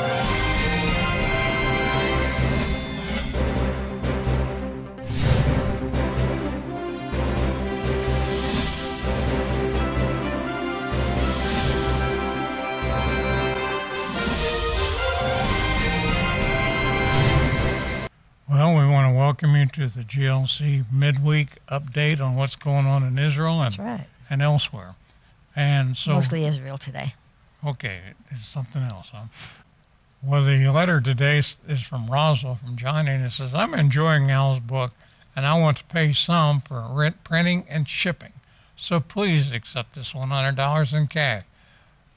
Well, we want to welcome you to the GLC Midweek Update on what's going on in Israel and, and elsewhere. And so mostly Israel today. Okay, it's something else, huh? Well, the letter today is from Roswell, from Johnny, and it says, I'm enjoying Al's book, and I want to pay some for rent, printing, and shipping. So please accept this $100 in cash.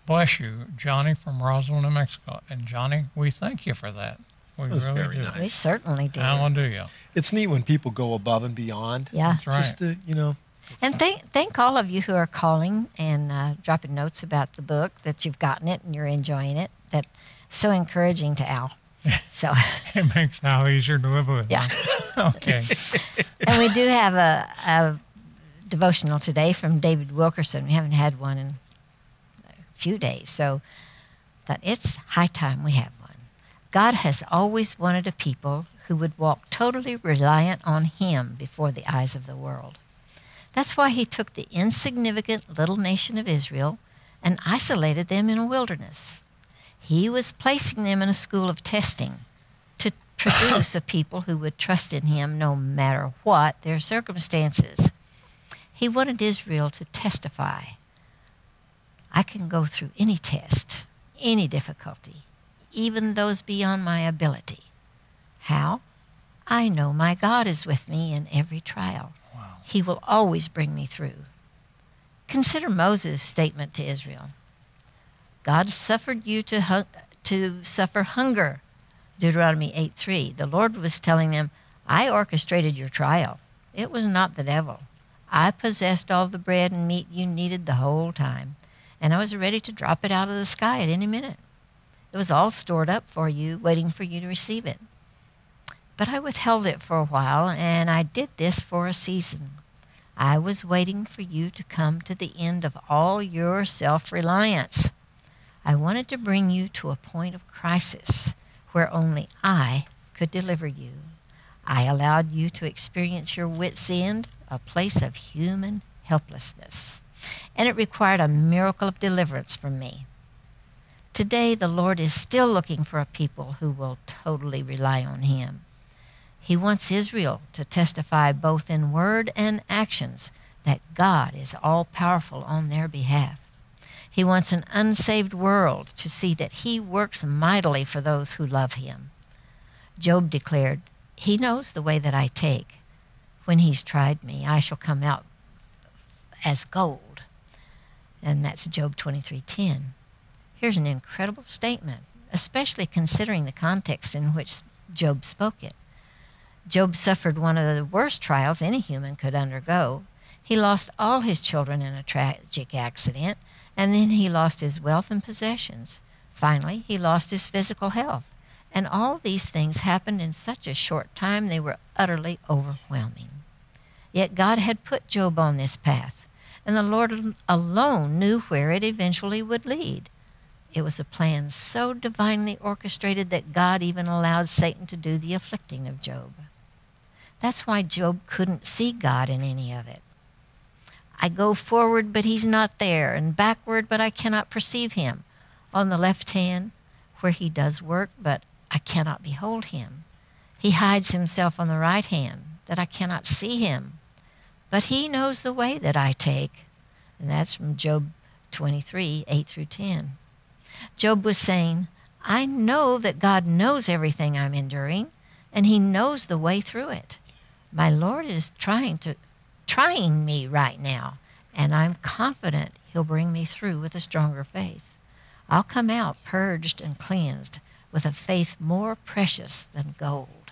Bless you, Johnny from Roswell, New Mexico. And Johnny, we thank you for that. We really do. Nice. We certainly do. I want to do you. It's neat when people go above and beyond. Yeah. That's right. Just to, you know. And thank all of you who are calling and dropping notes about the book, that you've gotten it and you're enjoying it. That's so encouraging to Al. So it makes Al easier to live with. Yeah. Huh? Okay. And we do have a devotional today from David Wilkerson. We haven't had one in a few days. So it's high time we have one. God has always wanted a people who would walk totally reliant on him before the eyes of the world. That's why he took the insignificant little nation of Israel and isolated them in a wilderness. He was placing them in a school of testing to produce a people who would trust in him no matter what their circumstances. He wanted Israel to testify, I can go through any test, any difficulty, even those beyond my ability. How? I know my God is with me in every trial. He will always bring me through. Consider Moses' statement to Israel. God suffered you to suffer hunger, Deuteronomy 8:3. The Lord was telling them, I orchestrated your trial. It was not the devil. I possessed all the bread and meat you needed the whole time, and I was ready to drop it out of the sky at any minute. It was all stored up for you, waiting for you to receive it. But I withheld it for a while, and I did this for a season. I was waiting for you to come to the end of all your self-reliance. I wanted to bring you to a point of crisis where only I could deliver you. I allowed you to experience your wit's end, a place of human helplessness. And it required a miracle of deliverance from me. Today, the Lord is still looking for a people who will totally rely on him. He wants Israel to testify both in word and actions that God is all-powerful on their behalf. He wants an unsaved world to see that he works mightily for those who love him. Job declared, he knows the way that I take. When he's tried me, I shall come out as gold. And that's Job 23:10. Here's an incredible statement, especially considering the context in which Job spoke it. Job suffered one of the worst trials any human could undergo. He lost all his children in a tragic accident, and then he lost his wealth and possessions. Finally, he lost his physical health. And all these things happened in such a short time, they were utterly overwhelming. Yet God had put Job on this path, and the Lord alone knew where it eventually would lead. It was a plan so divinely orchestrated that God even allowed Satan to do the afflicting of Job. That's why Job couldn't see God in any of it. I go forward, but he's not there, and backward, but I cannot perceive him. On the left hand, where he does work, but I cannot behold him. He hides himself on the right hand, that I cannot see him. But he knows the way that I take. And that's from Job 23, 8 through 10. Job was saying, I know that God knows everything I'm enduring, and he knows the way through it. My Lord is trying me right now, and I'm confident he'll bring me through with a stronger faith. I'll come out purged and cleansed with a faith more precious than gold.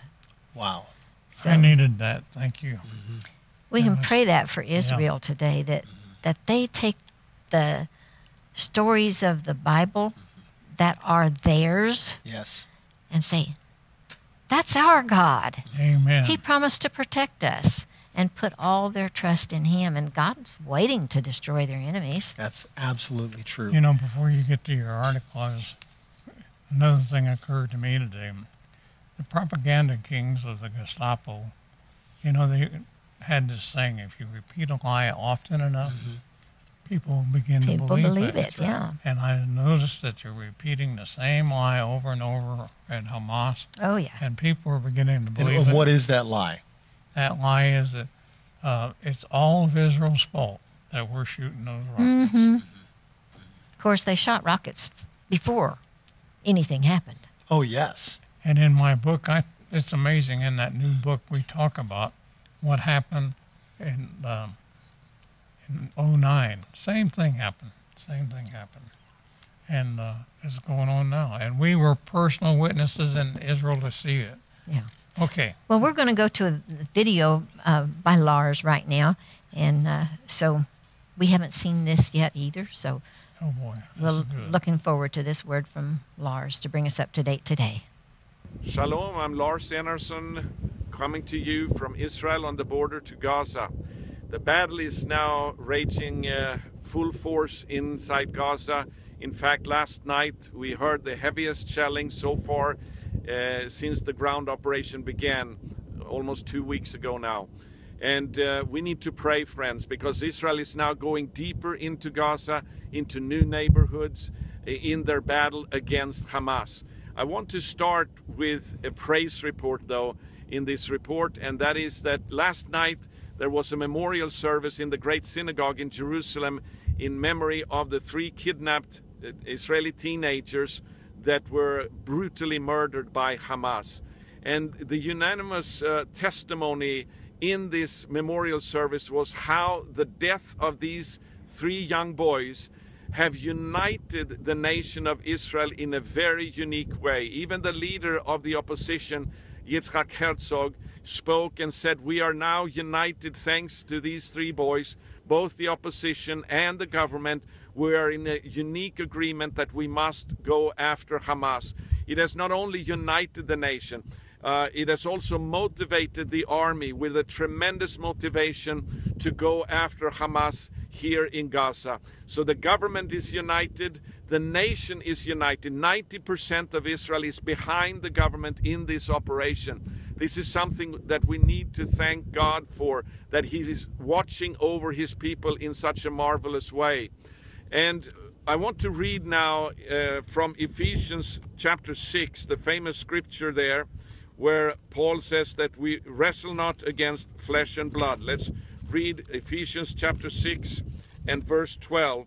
Wow. So I needed that. Thank you. Mm-hmm. We can pray that for Israel today, that they take the stories of the Bible that are theirs, and say, that's our God. Amen. He promised to protect us, and put all their trust in him, and God's waiting to destroy their enemies. That's absolutely true. You know, before you get to your article, I was Another thing occurred to me today. The propaganda kings of the Gestapo, you know, they had this saying, if you repeat a lie often enough, people begin to believe it. People believe it, yeah. And I noticed that you're repeating the same lie over and over at Hamas. Oh, yeah. And people are beginning to believe it. What is that lie? That lie is that it's all of Israel's fault that we're shooting those rockets. Of course, they shot rockets before anything happened. Oh, yes. And in my book, it's amazing, in that new book we talk about what happened in 09. Same thing happened. And it's going on now. And we were personal witnesses in Israel to see it. Yeah. Okay. Well, we're going to go to a video by Lars right now. And so we haven't seen this yet either. So oh boy, we're looking forward to this word from Lars to bring us up to date today. Shalom, I'm Lars Anderson, coming to you from Israel on the border to Gaza. The battle is now raging full force inside Gaza. In fact, last night we heard the heaviest shelling so far since the ground operation began almost 2 weeks ago now. And we need to pray, friends, because Israel is now going deeper into Gaza, into new neighborhoods in their battle against Hamas. I want to start with a praise report, though, in this report, and that is that last night there was a memorial service in the Great Synagogue in Jerusalem in memory of the 3 kidnapped Israeli teenagers that were brutally murdered by Hamas. And the unanimous testimony in this memorial service was how the death of these 3 young boys have united the nation of Israel in a very unique way. Even the leader of the opposition, Yitzhak Herzog, spoke and said, we are now united thanks to these 3 boys, both the opposition and the government. We are in a unique agreement that we must go after Hamas. It has not only united the nation, it has also motivated the army with a tremendous motivation to go after Hamas here in Gaza. So the government is united, the nation is united. 90% of Israel is behind the government in this operation. This is something that we need to thank God for, that He is watching over His people in such a marvelous way. And I want to read now from Ephesians chapter 6, the famous scripture there, where Paul says that we wrestle not against flesh and blood. Let's read Ephesians chapter 6 and verse 12.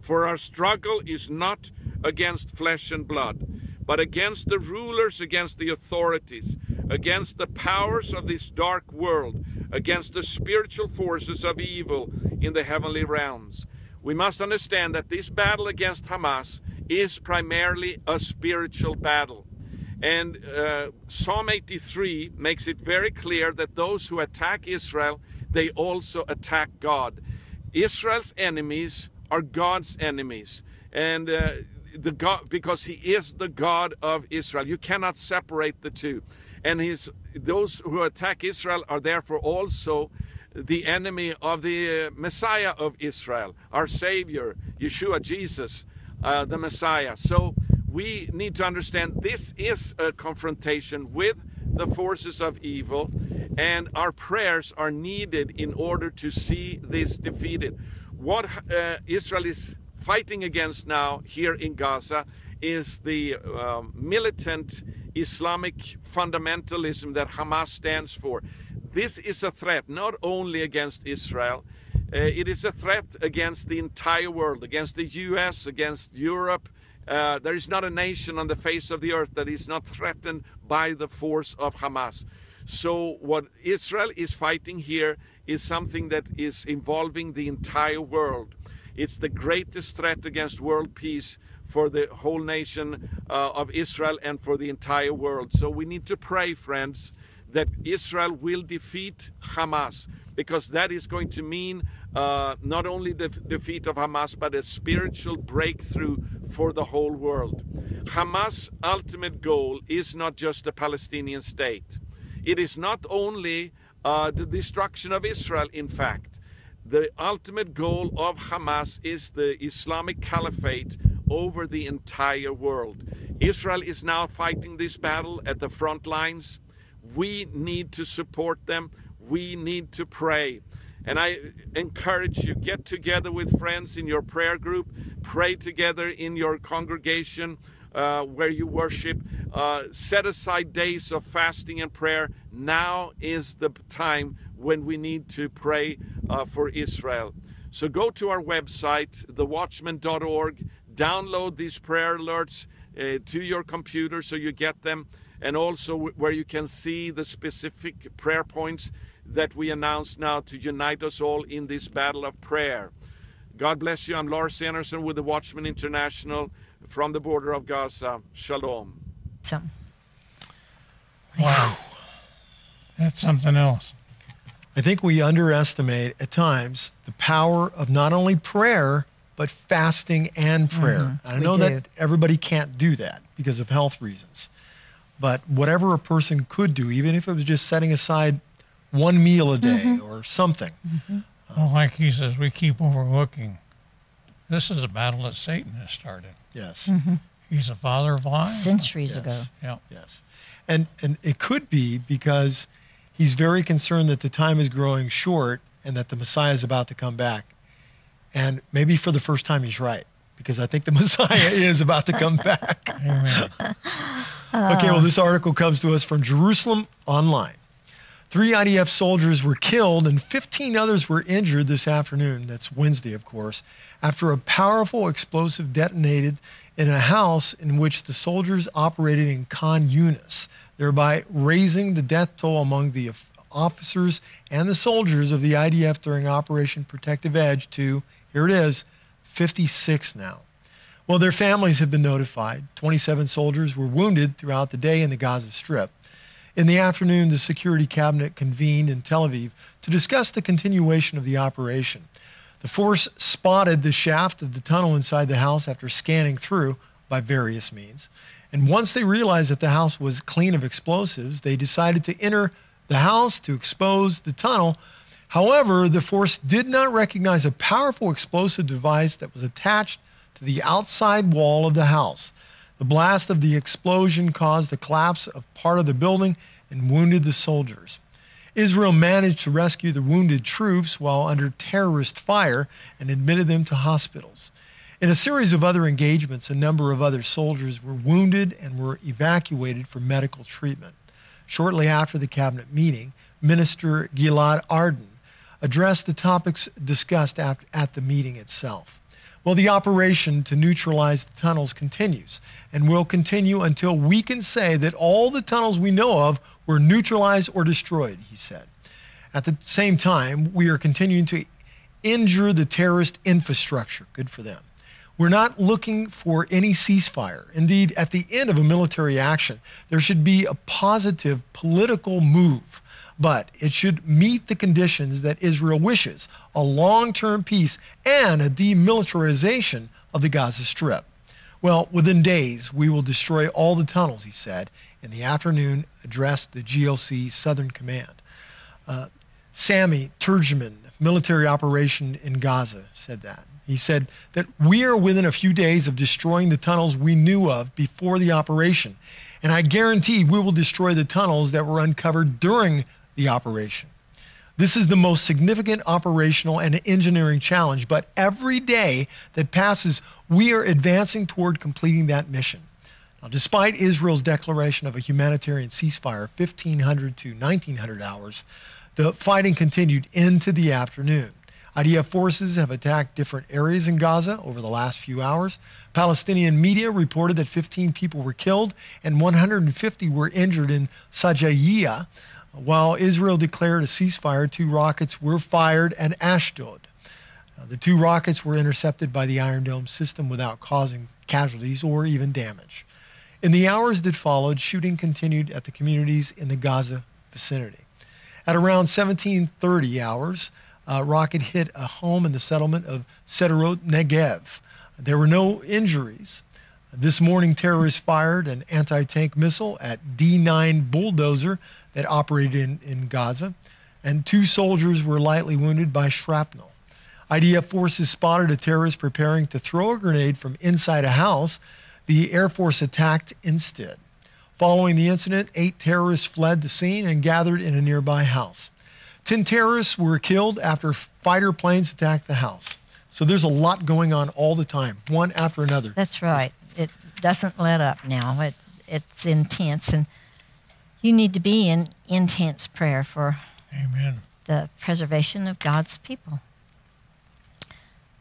For our struggle is not against flesh and blood, but against the rulers, against the authorities, against the powers of this dark world, against the spiritual forces of evil in the heavenly realms. We must understand that this battle against Hamas is primarily a spiritual battle. And Psalm 83 makes it very clear that those who attack Israel, they also attack God. Israel's enemies are God's enemies, and because He is the God of Israel. You cannot separate the two. And those who attack Israel are therefore also the enemy of the Messiah of Israel, our Savior, Yeshua, Jesus, the Messiah. So we need to understand this is a confrontation with the forces of evil, and our prayers are needed in order to see this defeated. What Israel is fighting against now here in Gaza is the militant Islamic fundamentalism that Hamas stands for. This is a threat not only against Israel, it is a threat against the entire world, against the US, against Europe. There is not a nation on the face of the earth that is not threatened by the force of Hamas. So what Israel is fighting here is something that is involving the entire world. It's the greatest threat against world peace for the whole nation of Israel and for the entire world. So we need to pray, friends, that Israel will defeat Hamas, because that is going to mean not only the defeat of Hamas, but a spiritual breakthrough for the whole world. Hamas' ultimate goal is not just a Palestinian state. It is not only the destruction of Israel, in fact. The ultimate goal of Hamas is the Islamic Caliphate over the entire world. Israel is now fighting this battle at the front lines. We need to support them. We need to pray. And I encourage you, get together with friends in your prayer group, pray together in your congregation where you worship, set aside days of fasting and prayer. Now is the time when we need to pray for Israel. So go to our website, thewatchman.org, download these prayer alerts to your computer so you get them, and also where you can see the specific prayer points that we announce now to unite us all in this battle of prayer. God bless you. I'm Lars Anderson with the Watchman International from the border of Gaza. Shalom. Wow. That's something else. I think we underestimate at times the power of not only prayer, but fasting and prayer. Mm-hmm. I know that everybody can't do that because of health reasons, but whatever a person could do, even if it was just setting aside one meal a day or something. Well, like he says, we keep overlooking. This is a battle that Satan has started. Yes. He's the father of lies. Centuries ago. Yeah. Yes. And it could be because he's very concerned that the time is growing short and that the Messiah is about to come back. And maybe for the first time he's right, because I think the Messiah is about to come back. Amen. Okay, well, this article comes to us from Jerusalem Online. 3 IDF soldiers were killed and 15 others were injured this afternoon, that's Wednesday, of course, after a powerful explosive detonated in a house in which the soldiers operated in Khan Yunis, thereby raising the death toll among the officers and the soldiers of the IDF during Operation Protective Edge to, here it is, 56 now. Well, their families have been notified. 27 soldiers were wounded throughout the day in the Gaza Strip. In the afternoon, the Security Cabinet convened in Tel Aviv to discuss the continuation of the operation. The force spotted the shaft of the tunnel inside the house after scanning through by various means. And once they realized that the house was clean of explosives, they decided to enter the house to expose the tunnel. However, the force did not recognize a powerful explosive device that was attached to the outside wall of the house. The blast of the explosion caused the collapse of part of the building and wounded the soldiers. Israel managed to rescue the wounded troops while under terrorist fire and admitted them to hospitals. In a series of other engagements, a number of other soldiers were wounded and were evacuated for medical treatment. Shortly after the cabinet meeting, Minister Gilad Arden addressed the topics discussed at the meeting itself. Well, the operation to neutralize the tunnels continues and will continue until we can say that all the tunnels we know of were neutralized or destroyed, he said. At the same time, we are continuing to injure the terrorist infrastructure. Good for them. We're not looking for any ceasefire. Indeed, at the end of a military action, there should be a positive political move, but it should meet the conditions that Israel wishes, a long-term peace and a demilitarization of the Gaza Strip. Well, within days, we will destroy all the tunnels, he said, in the afternoon addressed the GLC Southern Command. Sammy Turgeman, military operation in Gaza, said that. He said that we are within a few days of destroying the tunnels we knew of before the operation, and I guarantee we will destroy the tunnels that were uncovered during the operation. This is the most significant operational and engineering challenge, but every day that passes, we are advancing toward completing that mission. Now, despite Israel's declaration of a humanitarian ceasefire, 1,500 to 1,900 hours, the fighting continued into the afternoon. IDF forces have attacked different areas in Gaza over the last few hours. Palestinian media reported that 15 people were killed and 150 were injured in Sajayiyah, while Israel declared a ceasefire. 2 rockets were fired at Ashdod. The 2 rockets were intercepted by the Iron Dome system without causing casualties or even damage. In the hours that followed, shooting continued at the communities in the Gaza vicinity. At around 17:30 hours, a rocket hit a home in the settlement of Sderot Negev. There were no injuries. This morning, terrorists fired an anti-tank missile at D-9 bulldozer that operated in Gaza, and 2 soldiers were lightly wounded by shrapnel. IDF forces spotted a terrorist preparing to throw a grenade from inside a house. the Air Force attacked instead. Following the incident, 8 terrorists fled the scene and gathered in a nearby house. 10 terrorists were killed after fighter planes attacked the house. So there's a lot going on all the time, one after another. That's right. It doesn't let up now. It's intense, and you need to be in intense prayer for Amen. The preservation of God's people.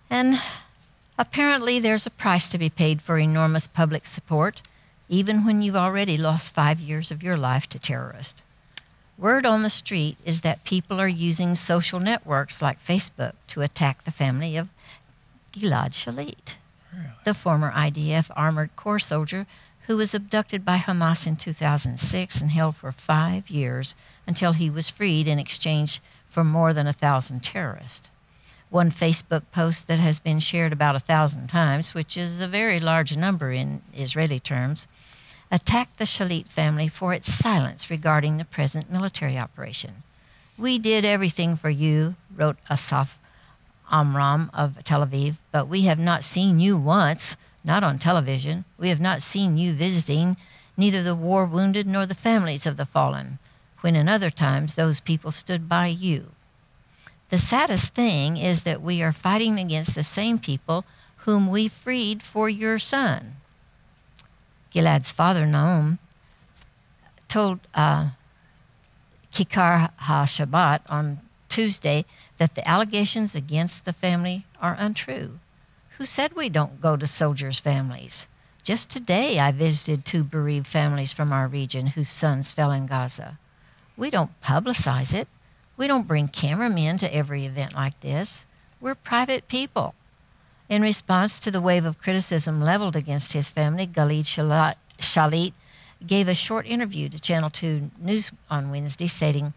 And apparently there's a price to be paid for enormous public support, even when you've already lost 5 years of your life to terrorists. Word on the street is that people are using social networks like Facebook to attack the family of Gilad Shalit, really? The former IDF Armored Corps soldier who was abducted by Hamas in 2006 and held for 5 years until he was freed in exchange for more than 1,000 terrorists. One Facebook post that has been shared about 1,000 times, which is a very large number in Israeli terms, attacked the Shalit family for its silence regarding the present military operation. "We did everything for you," wrote Asaf Amram of Tel Aviv, "but we have not seen you once, not on television. We have not seen you visiting neither the war wounded nor the families of the fallen, when in other times those people stood by you. The saddest thing is that we are fighting against the same people whom we freed for your son." Gilad's father, Noam, told Kikar HaShabbat on Tuesday that the allegations against the family are untrue. "Who said we don't go to soldiers' families? Just today I visited 2 bereaved families from our region whose sons fell in Gaza. We don't publicize it. We don't bring cameramen to every event like this. We're private people." In response to the wave of criticism leveled against his family, Gilad Shalit gave a short interview to Channel 2 News on Wednesday, stating,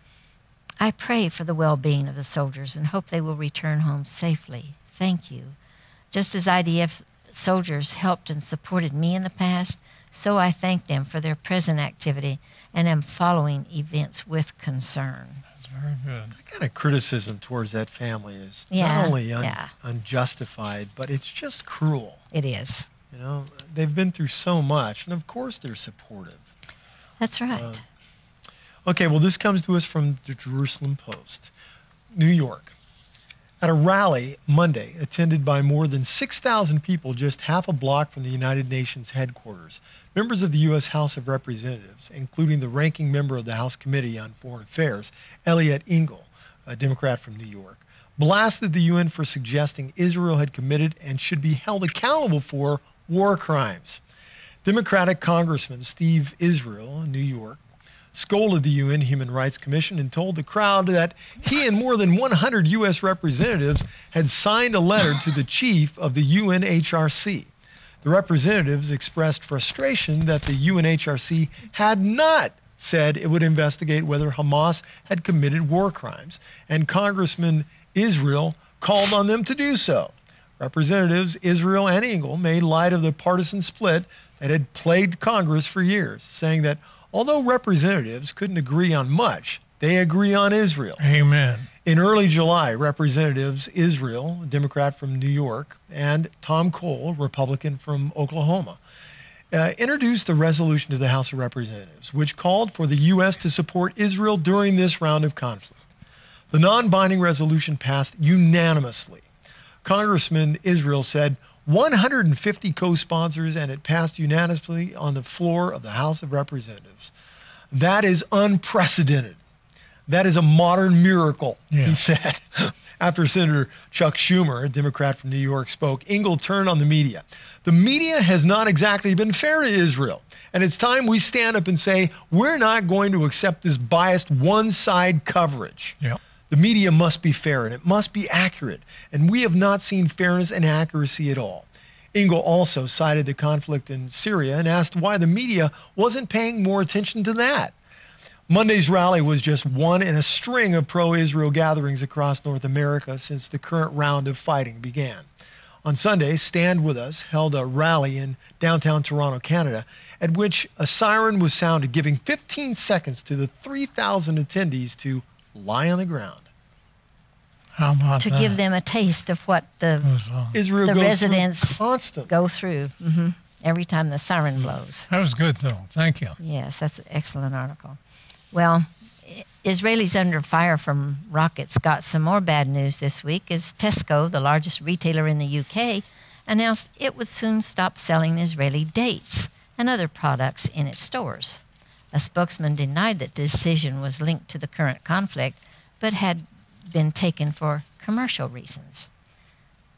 "I pray for the well-being of the soldiers and hope they will return home safely. Thank you. Just as IDF soldiers helped and supported me in the past, so I thank them for their present activity and am following events with concern." Very good. That kind of criticism towards that family is not only unjustified, but it's just cruel. It is. You know, they've been through so much, and of course they're supportive. That's right. Okay, well, this comes to us from the Jerusalem Post. New York. At a rally Monday, attended by more than 6,000 people just half a block from the United Nations headquarters, members of the U.S. House of Representatives, including the ranking member of the House Committee on Foreign Affairs, Elliot Engel, a Democrat from New York, blasted the UN for suggesting Israel had committed and should be held accountable for war crimes. Democratic Congressman Steve Israel, New York, scolded the UN Human Rights Commission and told the crowd that he and more than 100 U.S. representatives had signed a letter to the chief of the UNHRC. The representatives expressed frustration that the UNHRC had not said it would investigate whether Hamas had committed war crimes, and Congressman Israel called on them to do so. Representatives Israel and Engel made light of the partisan split that had plagued Congress for years, saying that although representatives couldn't agree on much, they agree on Israel. Amen. In early July, Representatives Israel, a Democrat from New York, and Tom Cole, Republican from Oklahoma, introduced a resolution to the House of Representatives, which called for the U.S. to support Israel during this round of conflict. The non-binding resolution passed unanimously. Congressman Israel said 150 co-sponsors, and it passed unanimously on the floor of the House of Representatives. That is unprecedented. That is a modern miracle, he said. After Senator Chuck Schumer, a Democrat from New York, spoke, Engel turned on the media. "The media has not exactly been fair to Israel, and it's time we stand up and say, we're not going to accept this biased one-side coverage. Yep. The media must be fair, and it must be accurate, and we have not seen fairness and accuracy at all." Engel also cited the conflict in Syria and asked why the media wasn't paying more attention to that. Monday's rally was just one in a string of pro-Israel gatherings across North America since the current round of fighting began. On Sunday, Stand With Us held a rally in downtown Toronto, Canada, at which a siren was sounded, giving 15 seconds to the 3,000 attendees to lie on the ground. How about that? To give them a taste of what the residents go through. every time the siren blows. That was good, though. Thank you. Yes, that's an excellent article. Well, Israelis under fire from rockets got some more bad news this week as Tesco, the largest retailer in the UK, announced it would soon stop selling Israeli dates and other products in its stores. A spokesman denied that the decision was linked to the current conflict, but had been taken for commercial reasons.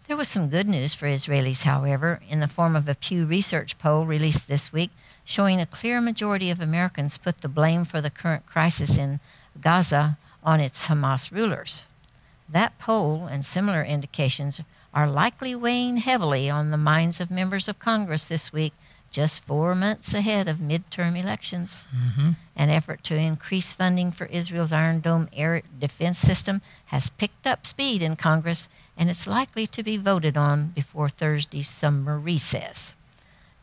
There was some good news for Israelis, however, in the form of a Pew Research poll released this week, showing a clear majority of Americans put the blame for the current crisis in Gaza on its Hamas rulers. That poll and similar indications are likely weighing heavily on the minds of members of Congress this week, just 4 months ahead of midterm elections. Mm-hmm. An effort to increase funding for Israel's Iron Dome air defense system has picked up speed in Congress, and it's likely to be voted on before Thursday's summer recess.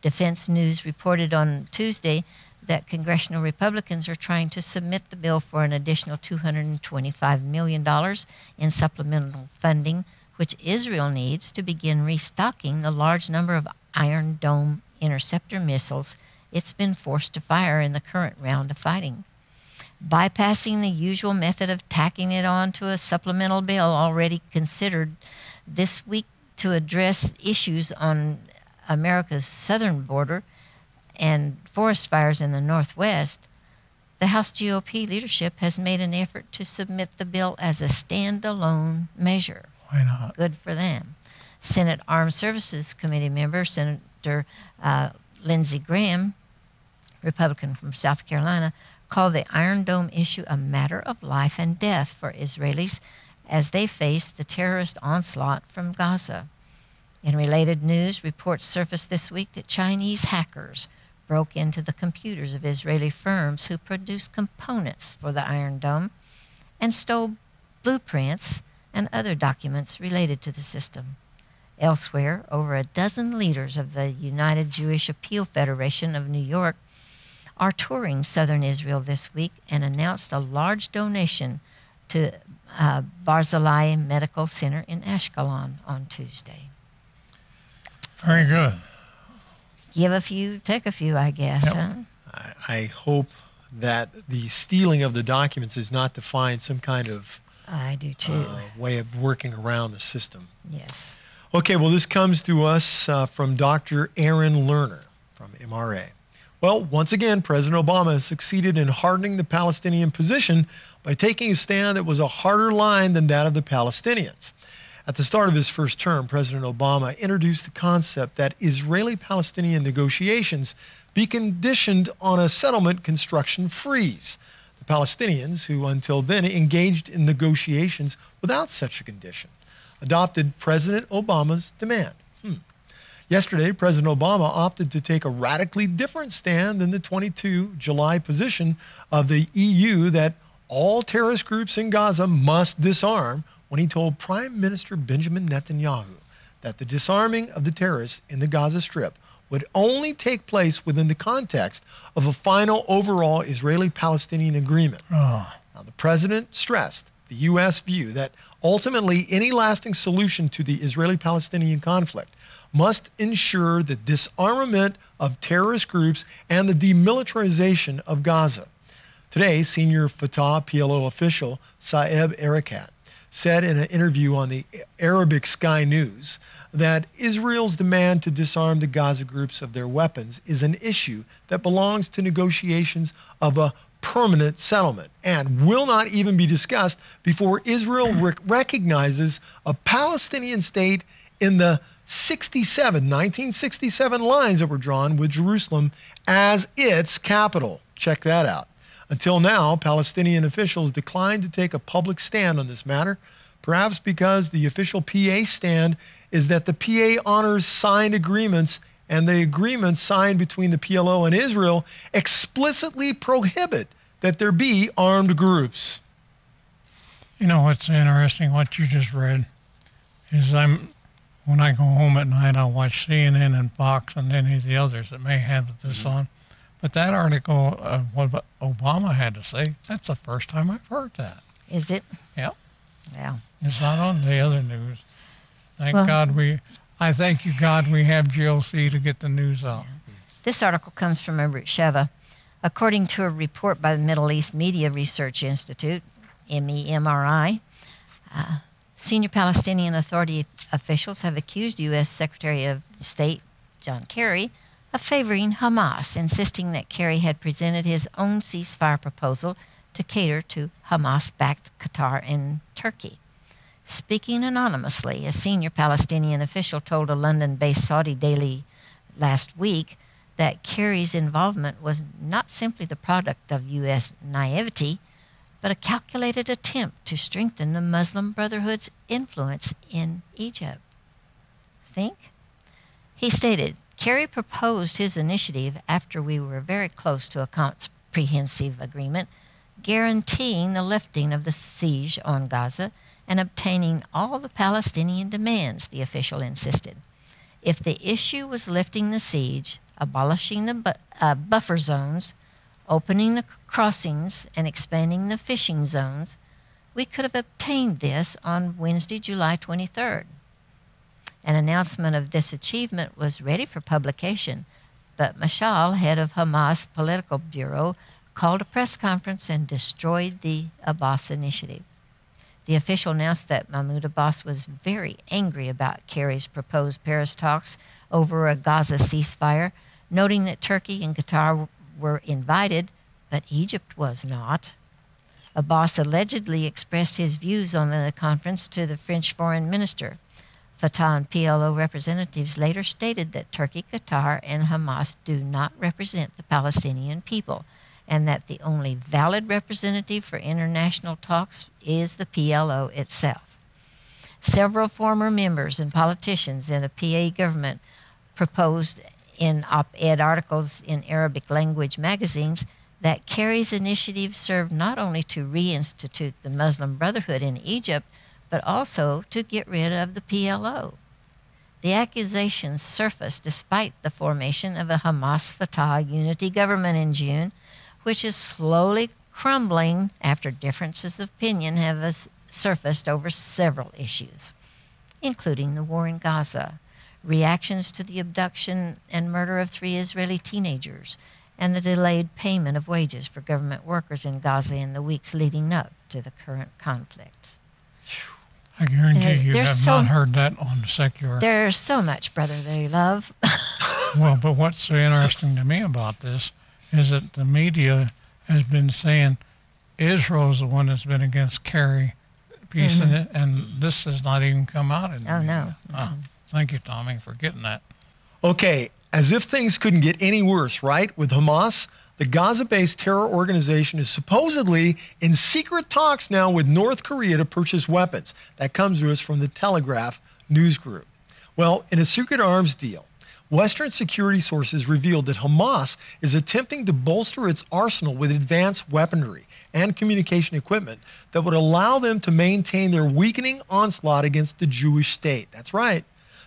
Defense News reported on Tuesday that congressional Republicans are trying to submit the bill for an additional $225 million in supplemental funding, which Israel needs to begin restocking the large number of Iron Dome interceptor missiles it's been forced to fire in the current round of fighting. Bypassing the usual method of tacking it on to a supplemental bill already considered this week to address issues on America's southern border and forest fires in the Northwest, the House GOP leadership has made an effort to submit the bill as a standalone measure. Why not? Good for them. Senate Armed Services Committee member Senator Lindsey Graham, Republican from South Carolina, called the Iron Dome issue a matter of life and death for Israelis as they face the terrorist onslaught from Gaza. In related news, reports surfaced this week that Chinese hackers broke into the computers of Israeli firms who produce components for the Iron Dome and stole blueprints and other documents related to the system. Elsewhere, over a dozen leaders of the United Jewish Appeal Federation of New York are touring southern Israel this week and announced a large donation to Barzilai Medical Center in Ashkelon on Tuesday. Very good. Give a few, take a few, I guess. Yep. Huh? I hope that the stealing of the documents is not to find some kind of way of working around the system. Yes. Okay, well, this comes to us from Dr. Aaron Lerner from MRA. Well, once again, President Obama has succeeded in hardening the Palestinian position by taking a stand that was a harder line than that of the Palestinians. At the start of his first term, President Obama introduced the concept that Israeli-Palestinian negotiations be conditioned on a settlement construction freeze. The Palestinians, who until then engaged in negotiations without such a condition, adopted President Obama's demand. Yesterday, President Obama opted to take a radically different stand than the 22 July position of the EU that all terrorist groups in Gaza must disarm when he told Prime Minister Benjamin Netanyahu that the disarming of the terrorists in the Gaza Strip would only take place within the context of a final overall Israeli-Palestinian agreement. Now, the president stressed the U.S. view that ultimately, any lasting solution to the Israeli-Palestinian conflict must ensure the disarmament of terrorist groups and the demilitarization of Gaza. Today, senior Fatah PLO official Saeb Erekat said in an interview on the Arabic Sky News that Israel's demand to disarm the Gaza groups of their weapons is an issue that belongs to negotiations of a permanent settlement and will not even be discussed before Israel recognizes a Palestinian state in the 1967 lines that were drawn with Jerusalem as its capital. Check that out. Until now, Palestinian officials declined to take a public stand on this matter, perhaps because the official PA stand is that the PA honors signed agreements, and the agreements signed between the PLO and Israel explicitly prohibit that there be armed groups. You know, what's interesting, what you just read, is when I go home at night, I'll watch CNN and Fox and any of the others that may have this on. But that article, what Obama had to say, that's the first time I've heard that. Is it? Yeah. It's not on the other news. Thank God we... I thank you, God, we have GLC to get the news out. This article comes from Amrut Sheva. According to a report by the Middle East Media Research Institute, MEMRI, senior Palestinian Authority officials have accused U.S. Secretary of State John Kerry of favoring Hamas, insisting that Kerry had presented his own ceasefire proposal to cater to Hamas-backed Qatar and Turkey. Speaking anonymously, a senior Palestinian official told a London-based Saudi daily last week that Kerry's involvement was not simply the product of U.S. naivety, but a calculated attempt to strengthen the Muslim Brotherhood's influence in Egypt. Think? He stated, Kerry proposed his initiative after we were very close to a comprehensive agreement guaranteeing the lifting of the siege on Gaza and obtaining all the Palestinian demands, the official insisted. If the issue was lifting the siege, abolishing the buffer zones, opening the crossings, and expanding the fishing zones, we could have obtained this on Wednesday, July 23rd. An announcement of this achievement was ready for publication, but Mashal, head of Hamas Political Bureau, called a press conference and destroyed the Abbas initiative. The official announced that Mahmoud Abbas was very angry about Kerry's proposed Paris talks over a Gaza ceasefire, noting that Turkey and Qatar were invited, but Egypt was not. Abbas allegedly expressed his views on the conference to the French foreign minister. Fatah and PLO representatives later stated that Turkey, Qatar, and Hamas do not represent the Palestinian people, and that the only valid representative for international talks is the PLO itself. Several former members and politicians in the PA government proposed in op-ed articles in Arabic language magazines that Kerry's initiative served not only to reinstitute the Muslim Brotherhood in Egypt, but also to get rid of the PLO. The accusations surfaced despite the formation of a Hamas-Fatah unity government in June, which is slowly crumbling after differences of opinion have surfaced over several issues, including the war in Gaza, reactions to the abduction and murder of 3 Israeli teenagers, and the delayed payment of wages for government workers in Gaza in the weeks leading up to the current conflict. I guarantee you have not heard that on the secular. There's so much, brother, they love. Well, but what's so interesting to me about this is that the media has been saying Israel's the one that's been against Kerry peace, and this has not even come out. In the media. No. Thank you, Tommy, for getting that. Okay, as if things couldn't get any worse, right? With Hamas, the Gaza-based terror organization is supposedly in secret talks now with North Korea to purchase weapons. That comes to us from the Telegraph news group. Well, in a secret arms deal, Western security sources revealed that Hamas is attempting to bolster its arsenal with advanced weaponry and communication equipment that would allow them to maintain their weakening onslaught against the Jewish state. That's right.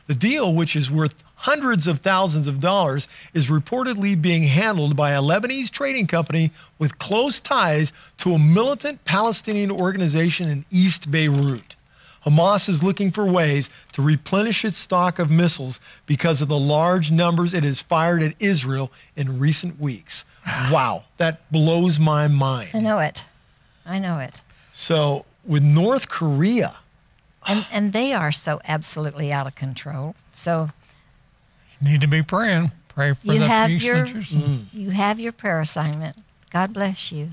The deal, which is worth hundreds of thousands of dollars, is reportedly being handled by a Lebanese trading company with close ties to a militant Palestinian organization in East Beirut. Hamas is looking for ways to replenish its stock of missiles because of the large numbers it has fired at Israel in recent weeks. Wow, that blows my mind. I know it. I know it. So with North Korea... And they are so absolutely out of control. So you need to be praying. Pray for the peace that you're seeing. You have your prayer assignment. God bless you.